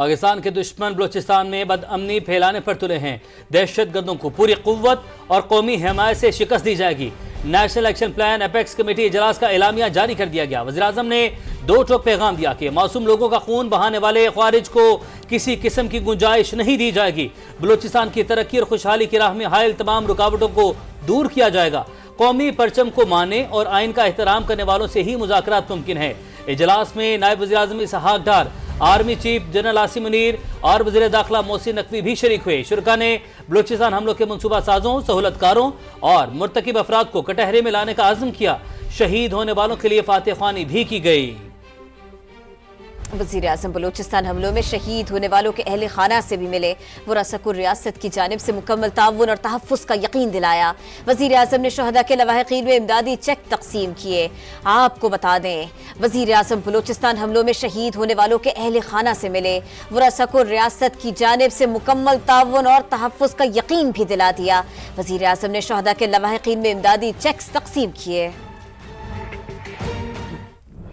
पाकिस्तान के दुश्मन बलूचिस्तान में बदअमनी फैलाने पर तुले हैं। दहशतगर्दों को पूरी कुव्वत और कौमी हमायत से शिकस्त दी जाएगी। National action plan apex committee इजलास का एलामिया जारी कर दिया गया। वज़ीर-ए-आज़म ने दो टोक पैगाम दिया कि मासूम लोगों का खून बहाने वाले ख्वारिज को किसी किस्म की गुंजाइश नहीं दी जाएगी। बलूचिस्तान की तरक्की और खुशहाली की राह में हायल तमाम रुकावटों को दूर किया जाएगा। कौमी परचम को माने और आइन का एहतराम करने वालों से ही मुज़ाकरात मुमकिन है। इजलास में नायब वज़ीर-ए-आज़म Ishaq Dar, army chief general Asim Munir और वज़ीर दाखिला मोहसिन नकवी भी शरीक हुए। शुरका ने बलूचिस्तान हमलों के मनसूबा साजों, सहूलतकारों और मुर्तकिब अफराद को कटहरे में लाने का आज़म किया। शहीद होने वालों के लिए फातह ख्वानी भी की गई। वज़ीर आज़म बलूचिस्तान हमलों में शहीद होने वालों के अहल खाना से भी मिले। वरासतुल रियासत की जानिब से मुकम्मल ताउन और तहफ़्फ़ुज़ का यकीन दिलाया। वज़ीर आज़म ने शहदा के लवाहिक़ीन में इमदादी चेक तकसीम किए। आपको बता दें, वज़ीर आज़म बलूचिस्तान हमलों में शहीद होने वालों के अहल खाना से मिले। वरासतुल रियासत की जानिब से मुकम्मल ताउन और तहफ़्फ़ुज़ का यकीन भी दिला दिया। वज़ीर आज़म ने शहदा के लवाहिक़ीन में इमदादी चेक तकसीम किए।